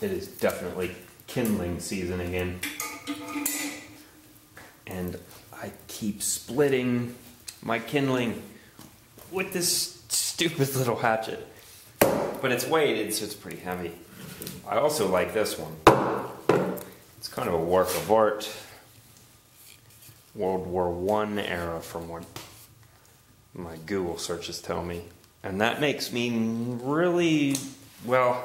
It is definitely kindling season again. And I keep splitting my kindling with this stupid little hatchet. But it's weighted, so it's pretty heavy. I also like this one. It's kind of a work of art. World War I era from what my Google searches tell me. And that makes me really, well,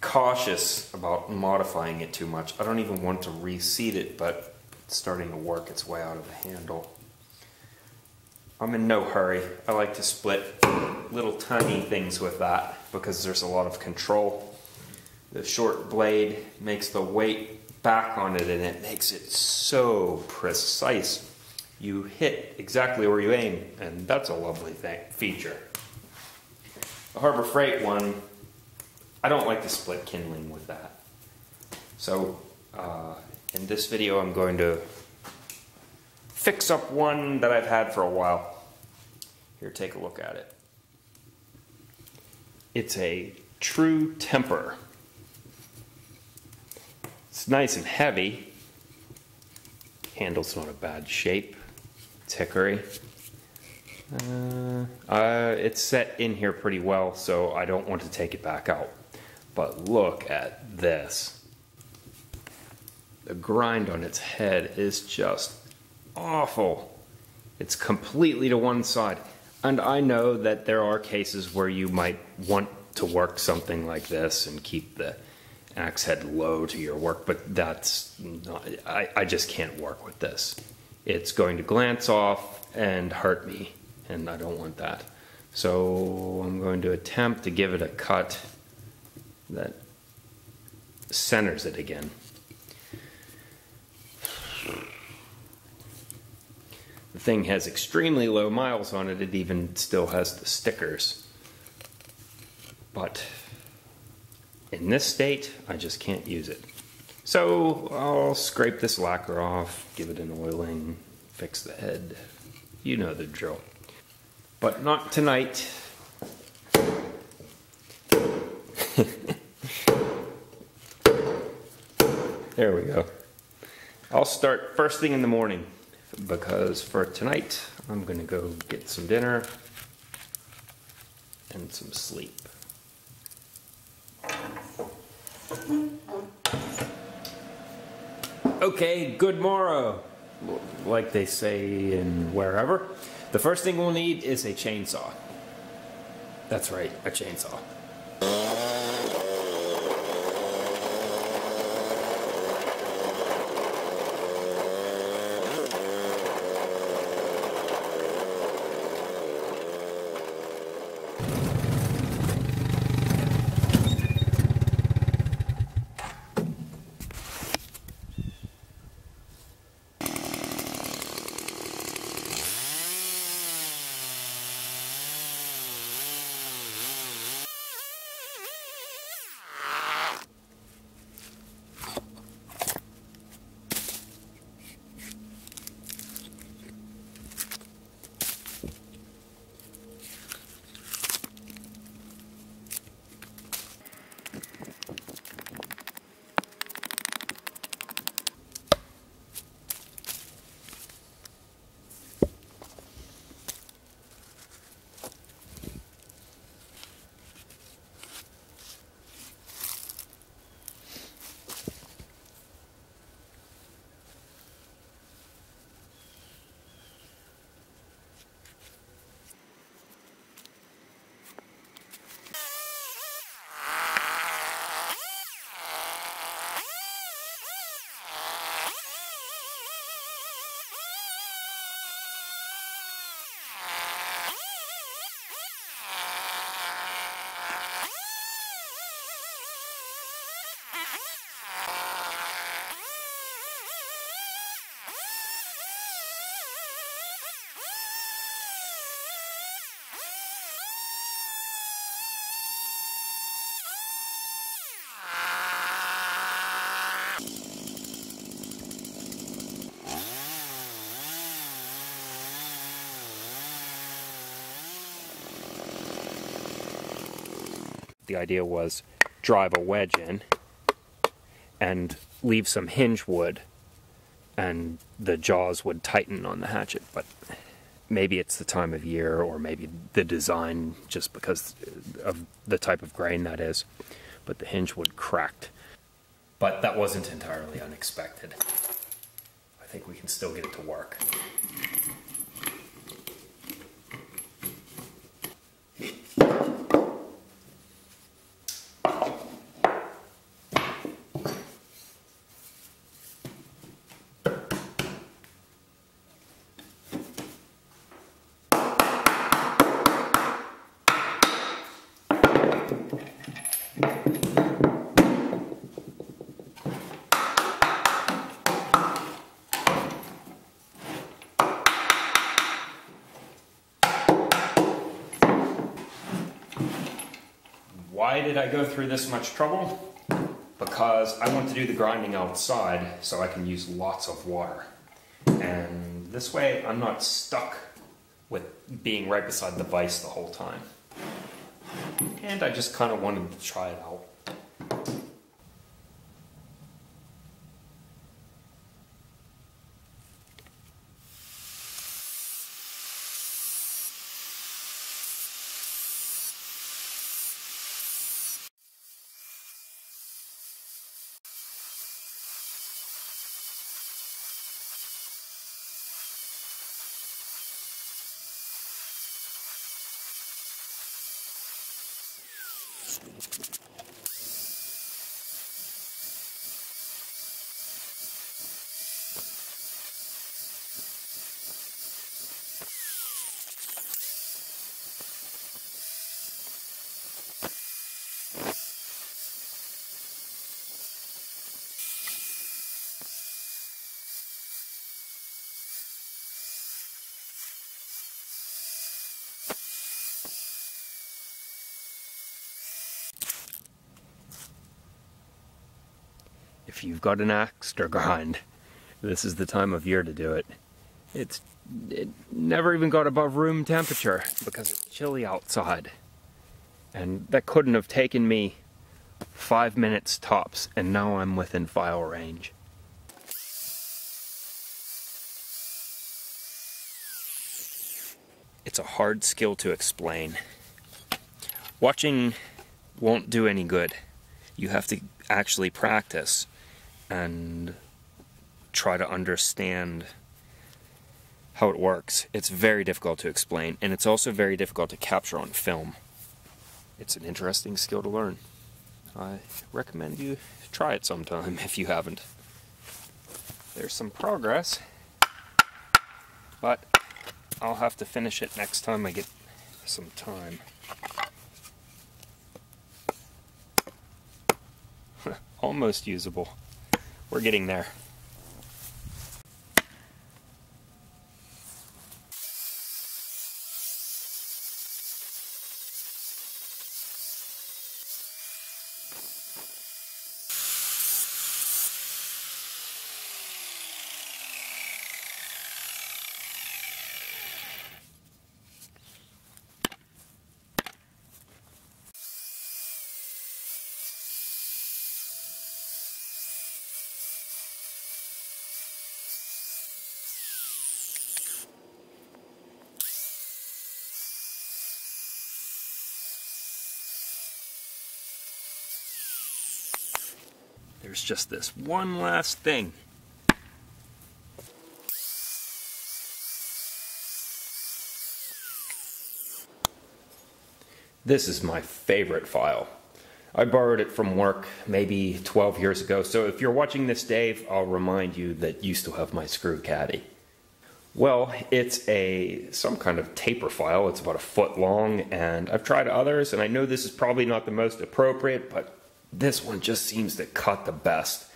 cautious about modifying it too much. I don't even want to reseat it, but it's starting to work its way out of the handle. I'm in no hurry. I like to split little tiny things with that because there's a lot of control. The short blade makes the weight back on it and it makes it so precise. You hit exactly where you aim, and that's a lovely feature. The Harbor Freight one, I don't like to split kindling with that. So in this video I'm going to fix up one that I've had for a while. Here, take a look at it. It's a True Temper. It's nice and heavy. Handle's not a bad shape. It's hickory. It's set in here pretty well, so I don't want to take it back out. But look at this. The grind on its head is just awful. It's completely to one side. And I know that there are cases where you might want to work something like this and keep the axe head low to your work, but that's not, I just can't work with this. It's going to glance off and hurt me, and I don't want that. So I'm going to attempt to give it a cut that centers it again. The thing has extremely low miles on it. It even still has the stickers. But in this state, I just can't use it. So I'll scrape this lacquer off, give it an oiling, fix the head. You know the drill. But not tonight. There we go. I'll start first thing in the morning, because for tonight, I'm gonna go get some dinner and some sleep. Okay, good morrow, like they say in wherever. The first thing we'll need is a chainsaw. That's right, a chainsaw. The idea was drive a wedge in and leave some hinge wood, and the jaws would tighten on the hatchet. But maybe it's the time of year, or maybe the design, just because of the type of grain that is, but the hinge wood cracked. But that wasn't entirely unexpected. I think we can still get it to work. Why did I go through this much trouble? Because I want to do the grinding outside so I can use lots of water. And this way I'm not stuck with being right beside the vise the whole time. And I just kind of wanted to try it out. If you've got an axe to grind, this is the time of year to do it. It never even got above room temperature because it's chilly outside. And that couldn't have taken me 5 minutes tops, and now I'm within file range. It's a hard skill to explain. Watching won't do any good. You have to actually practice and try to understand how it works. It's very difficult to explain, and it's also very difficult to capture on film. It's an interesting skill to learn. I recommend you try it sometime if you haven't. There's some progress, but I'll have to finish it next time I get some time. Almost usable. We're getting there. There's just this one last thing. This is my favorite file. I borrowed it from work maybe 12 years ago, so if you're watching this, Dave, I'll remind you that you still have my screw caddy. Well, it's some kind of taper file. It's about a foot long, and I've tried others, and I know this is probably not the most appropriate, but this one just seems to cut the best.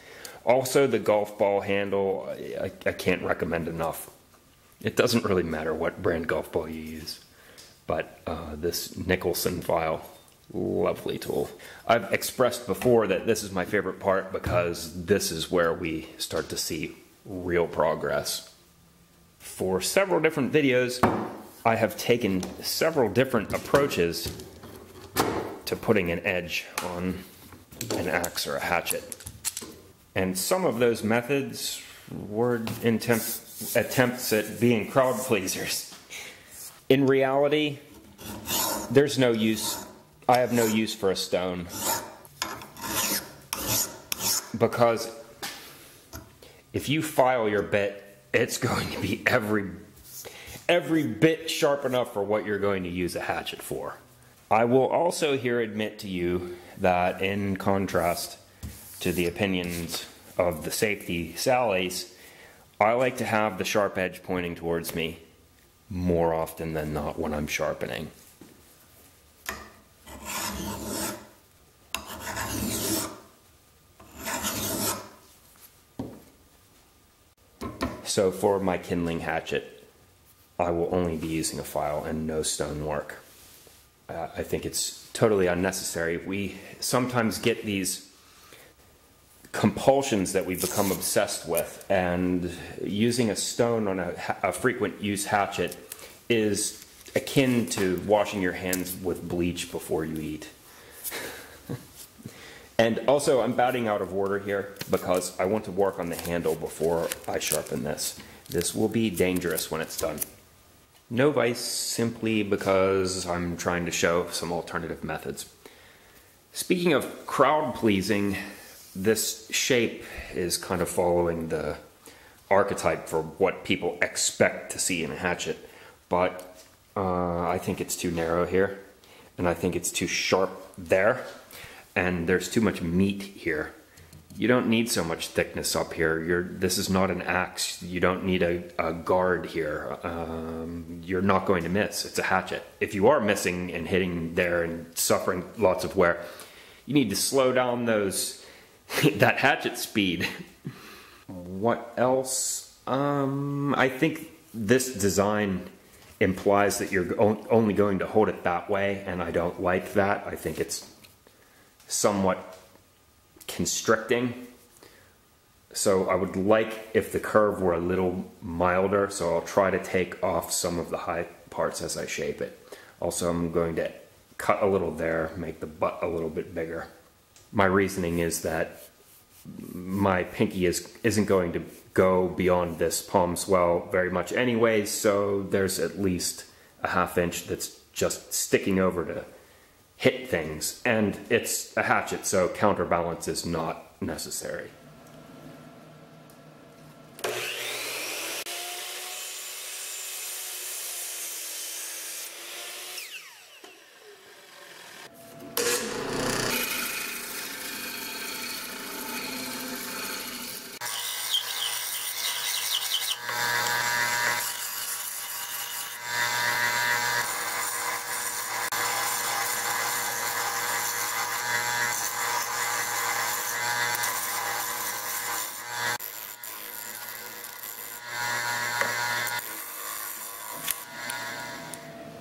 Also, the golf ball handle, I can't recommend enough. It doesn't really matter what brand golf ball you use, but this Nicholson file, lovely tool. I've expressed before that this is my favorite part because this is where we start to see real progress. For several different videos, I have taken several different approaches to putting an edge on an axe or a hatchet. And some of those methods were attempts at being crowd pleasers. In reality, there's no use. I have no use for a stone, because if you file your bit, it's going to be every bit sharp enough for what you're going to use a hatchet for. I will also here admit to you that, in contrast to the opinions of the safety sallies, I like to have the sharp edge pointing towards me more often than not when I'm sharpening. So for my kindling hatchet, I will only be using a file and no stone work. I think it's totally unnecessary. We sometimes get these compulsions that we become obsessed with, and using a stone on a frequent use hatchet is akin to washing your hands with bleach before you eat. And also, I'm batting out of order here because I want to work on the handle before I sharpen this. This will be dangerous when it's done. No vice, simply because I'm trying to show some alternative methods. Speaking of crowd pleasing, this shape is kind of following the archetype for what people expect to see in a hatchet, but I think it's too narrow here, and I think it's too sharp there. And there's too much meat here. You don't need so much thickness up here. This is not an axe. You don't need a guard here. You're not going to miss. It's a hatchet. If you are missing and hitting there and suffering lots of wear, you need to slow down that hatchet speed. What else? I think this design implies that you're only going to hold it that way, and I don't like that. I think it's somewhat constricting, so I would like if the curve were a little milder, so I'll try to take off some of the high parts as I shape it. Also, I'm going to cut a little there, make the butt a little bit bigger. My reasoning is that my pinky isn't going to go beyond this palm swell very much anyway, so there's at least a ½ inch that's just sticking over to hit things, and it's a hatchet, so counterbalance is not necessary.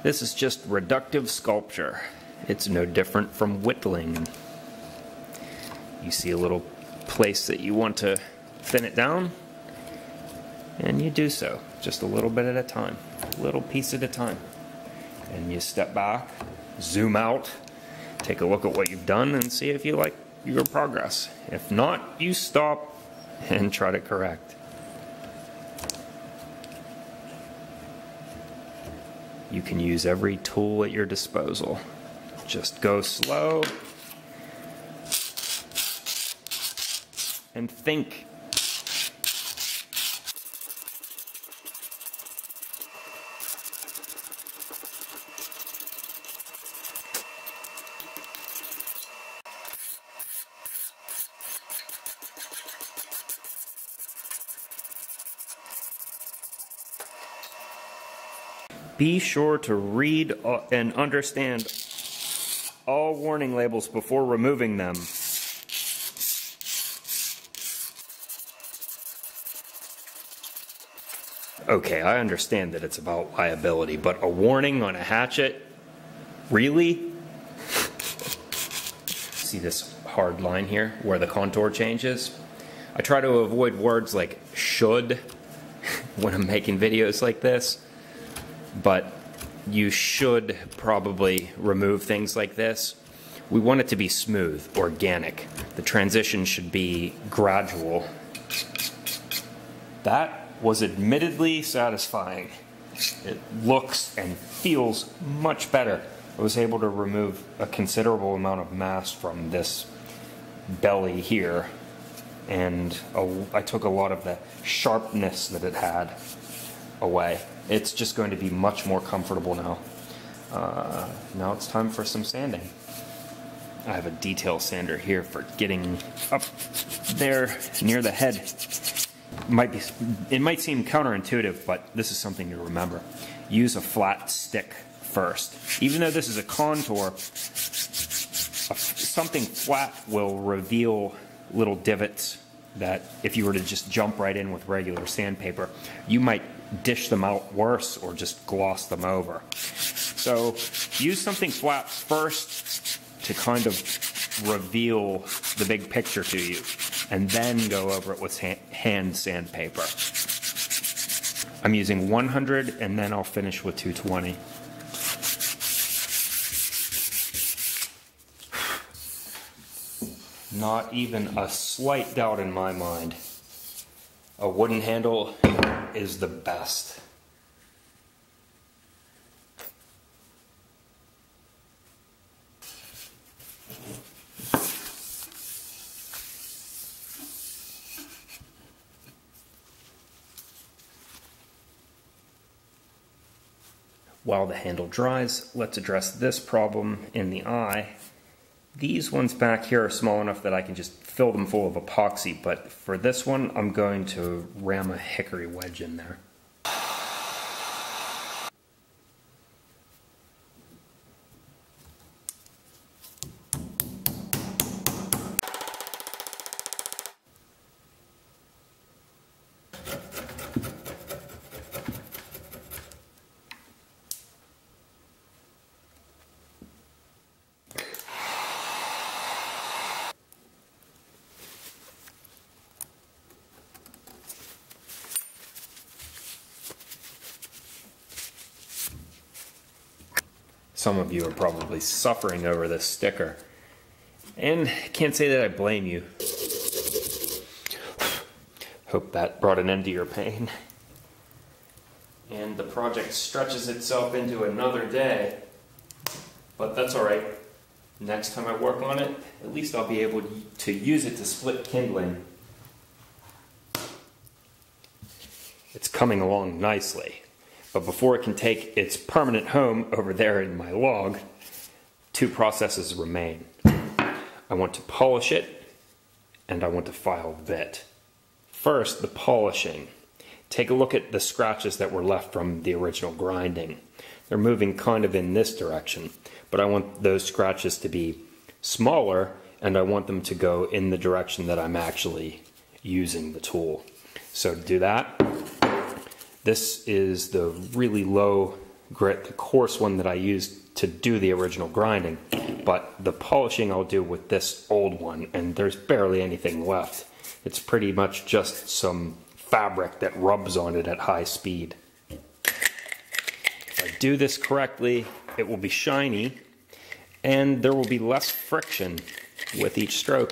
This is just reductive sculpture. It's no different from whittling. You see a little place that you want to thin it down, and you do so, just a little bit at a time, a little piece at a time. And you step back, zoom out, take a look at what you've done, and see if you like your progress. If not, you stop and try to correct. You can use every tool at your disposal. Just go slow and think. Be sure to read and understand all warning labels before removing them. Okay, I understand that it's about liability, but a warning on a hatchet? Really? See this hard line here where the contour changes? I try to avoid words like should when I'm making videos like this. But you should probably remove things like this We want it to be smooth, organic. The transition should be gradual. That was admittedly satisfying. It looks and feels much better. I was able to remove a considerable amount of mass from this belly here, and I took a lot of the sharpness that it had away. It's just going to be much more comfortable now. Now it's time for some sanding. I have a detail sander here for getting up there near the head. It might seem counterintuitive, but this is something to remember. Use a flat stick first. Even though this is a contour, something flat will reveal little divots that if you were to just jump right in with regular sandpaper, you might dish them out worse or just gloss them over. So use something flat first to kind of reveal the big picture to you, and then go over it with hand sandpaper. I'm using 100, and then I'll finish with 220. Not even a slight doubt in my mind. A wooden handle is the best. While the handle dries, let's address this problem in the eye. These ones back here are small enough that I can just fill them full of epoxy, but for this one, I'm going to ram a hickory wedge in there. Some of you are probably suffering over this sticker, and can't say that I blame you. Hope that brought an end to your pain. And the project stretches itself into another day, but that's all right. Next time I work on it, at least I'll be able to use it to split kindling. It's coming along nicely. But before it can take its permanent home over there in my log, two processes remain. I want to polish it, and I want to file it. First, the polishing. Take a look at the scratches that were left from the original grinding. They're moving kind of in this direction, but I want those scratches to be smaller, and I want them to go in the direction that I'm actually using the tool. So to do that, this is the really low grit, the coarse one that I used to do the original grinding, but the polishing I'll do with this old one, and there's barely anything left. It's pretty much just some fabric that rubs on it at high speed. If I do this correctly, it will be shiny, and there will be less friction with each stroke.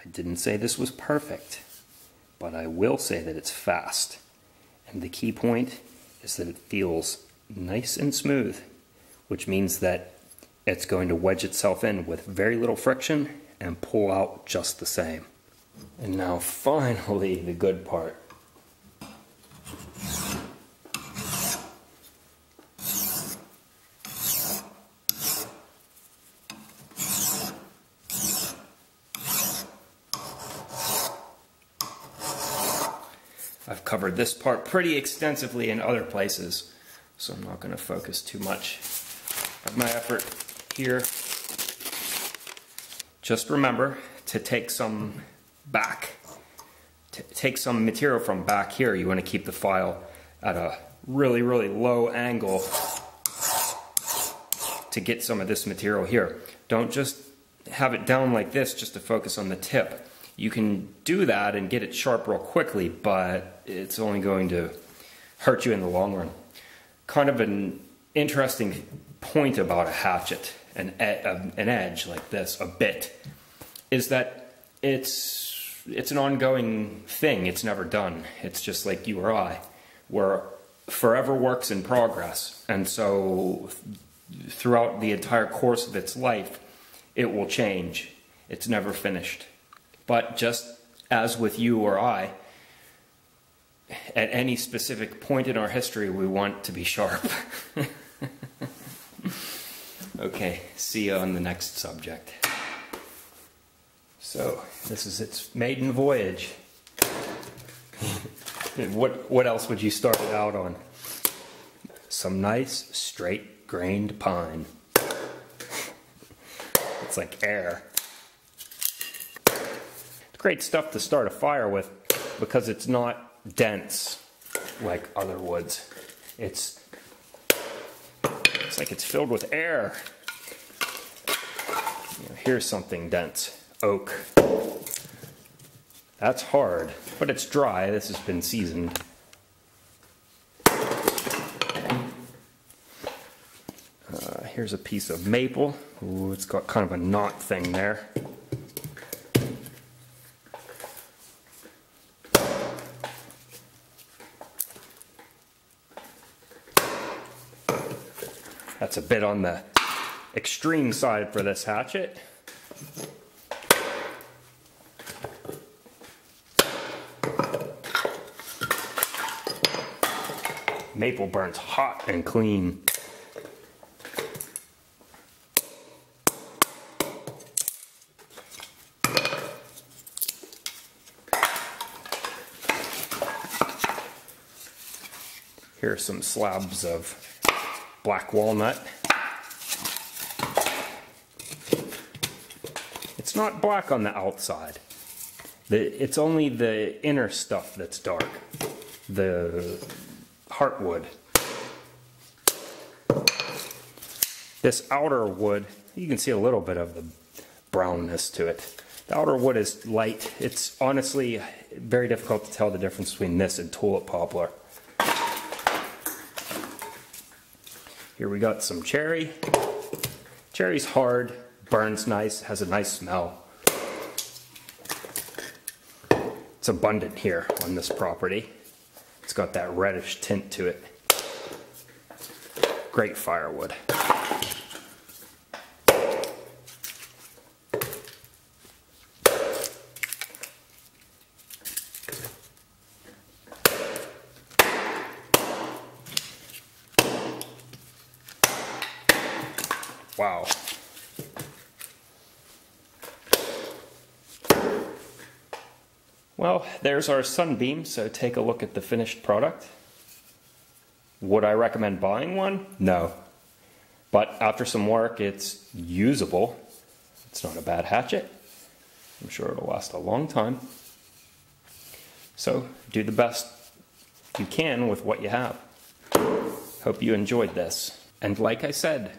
I didn't say this was perfect, but I will say that it's fast. And the key point is that it feels nice and smooth, which means that it's going to wedge itself in with very little friction and pull out just the same. And now finally, the good part. I've covered this part pretty extensively in other places, so I'm not going to focus too much. at my effort here, just remember to take some back. Take some material from back here. You want to keep the file at a really, really low angle to get some of this material here. Don't just have it down like this just to focus on the tip. You can do that and get it sharp real quickly, but it's only going to hurt you in the long run. Kind of an interesting point about a hatchet, an edge like this, a bit, is that it's an ongoing thing. It's never done. It's just like you or I. We're forever works in progress. And so throughout the entire course of its life, it will change. It's never finished. But just as with you or I, at any specific point in our history, we want to be sharp. Okay, see you on the next subject. So, this is its maiden voyage. What else would you start it out on? Some nice, straight-grained pine. It's like air. It's great stuff to start a fire with because it's not dense like other woods. It's like it's filled with air. You know, here's something dense. Oak. That's hard, but it's dry. This has been seasoned. Here's a piece of maple. Ooh, it's got kind of a knot thing there. That's a bit on the extreme side for this hatchet. Maple burns hot and clean. Here are some slabs of black walnut. It's not black on the outside. It's only the inner stuff that's dark. The heartwood. This outer wood, you can see a little bit of the brownness to it. The outer wood is light. It's honestly very difficult to tell the difference between this and tulip poplar. Here we got some cherry. Cherry's hard, burns nice, has a nice smell. It's abundant here on this property. It's got that reddish tint to it. Great firewood. Wow. Well, there's our sunbeam, so take a look at the finished product. Would I recommend buying one? No. But after some work, it's usable. It's not a bad hatchet. I'm sure it'll last a long time. So do the best you can with what you have. Hope you enjoyed this. And like I said,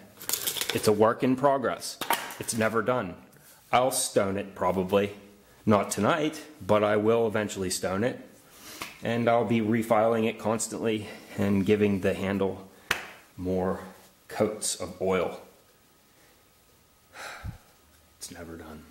it's a work in progress. It's never done. I'll stone it probably. Not tonight, but I will eventually stone it, and I'll be refiling it constantly and giving the handle more coats of oil. It's never done.